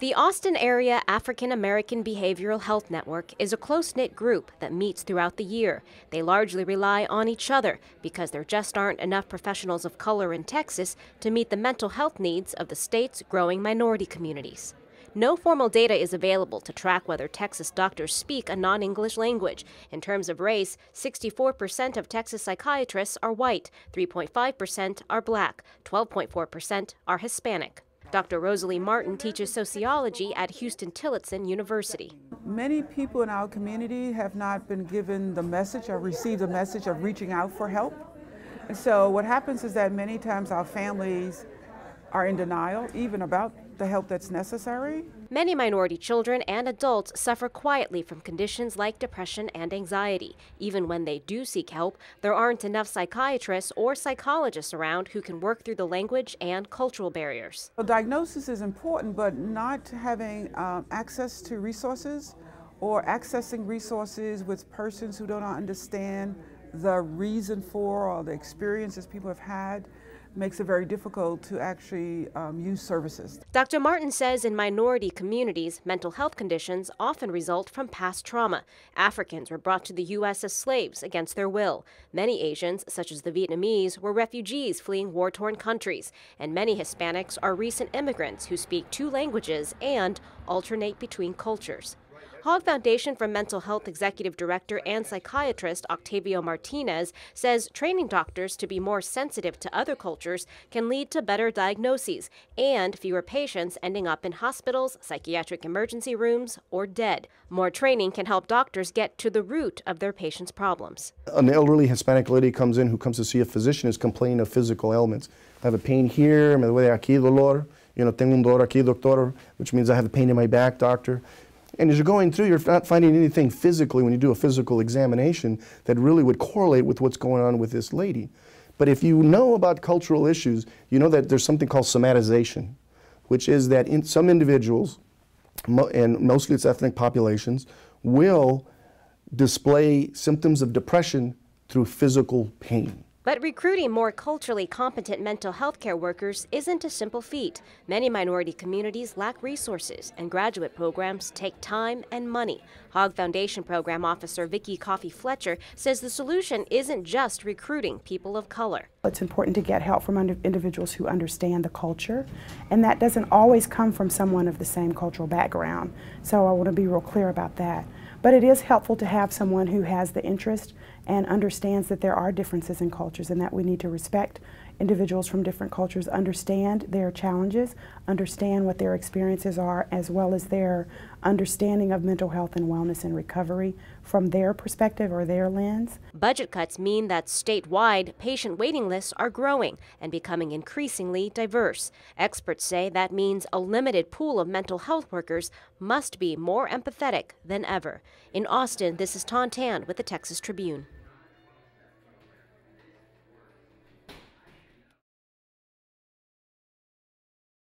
The Austin Area African American Behavioral Health Network is a close-knit group that meets throughout the year. They largely rely on each other because there just aren't enough professionals of color in Texas to meet the mental health needs of the state's growing minority communities. No formal data is available to track whether Texas doctors speak a non-English language. In terms of race, 64% of Texas psychiatrists are white, 3.5% are black, 12.4% are Hispanic. Dr. Rosalie Martin teaches sociology at Houston Tillotson University. Many people in our community have not been given the message or received the message of reaching out for help. And so what happens is that many times our families are in denial even about the help that's necessary. Many minority children and adults suffer quietly from conditions like depression and anxiety. Even when they do seek help, there aren't enough psychiatrists or psychologists around who can work through the language and cultural barriers. Well, diagnosis is important, but not having access to resources or accessing resources with persons who don't understand the reason for or the experiences people have had makes it very difficult to actually use services. Dr. Martin says in minority communities, mental health conditions often result from past trauma. Africans were brought to the U.S. as slaves against their will. Many Asians, such as the Vietnamese, were refugees fleeing war-torn countries. And many Hispanics are recent immigrants who speak two languages and alternate between cultures. Hogg Foundation for Mental Health Executive Director and psychiatrist Octavio Martinez says training doctors to be more sensitive to other cultures can lead to better diagnoses and fewer patients ending up in hospitals, psychiatric emergency rooms, or dead. More training can help doctors get to the root of their patients' problems. An elderly Hispanic lady comes in who comes to see a physician is complaining of physical ailments. I have a pain here, me duele aquí dolor, you know, tengo un dolor aquí doctor, which means I have a pain in my back, doctor. And as you're going through, you're not finding anything physically when you do a physical examination that really would correlate with what's going on with this lady. But if you know about cultural issues, you know that there's something called somatization, which is that in some individuals, and mostly it's ethnic populations, will display symptoms of depression through physical pain. But recruiting more culturally competent mental health care workers isn't a simple feat. Many minority communities lack resources, and graduate programs take time and money. Hogg Foundation Program Officer Vicki Coffey-Fletcher says the solution isn't just recruiting people of color. It's important to get help from individuals who understand the culture, and that doesn't always come from someone of the same cultural background. So I want to be real clear about that. But it is helpful to have someone who has the interest and understands that there are differences in cultures and that we need to respect individuals from different cultures, understand their challenges, understand what their experiences are, as well as their understanding of mental health and wellness and recovery from their perspective or their lens. Budget cuts mean that statewide patient waiting lists are growing and becoming increasingly diverse. Experts say that means a limited pool of mental health workers must be more empathetic than ever. In Austin, this is Tan with the Texas Tribune.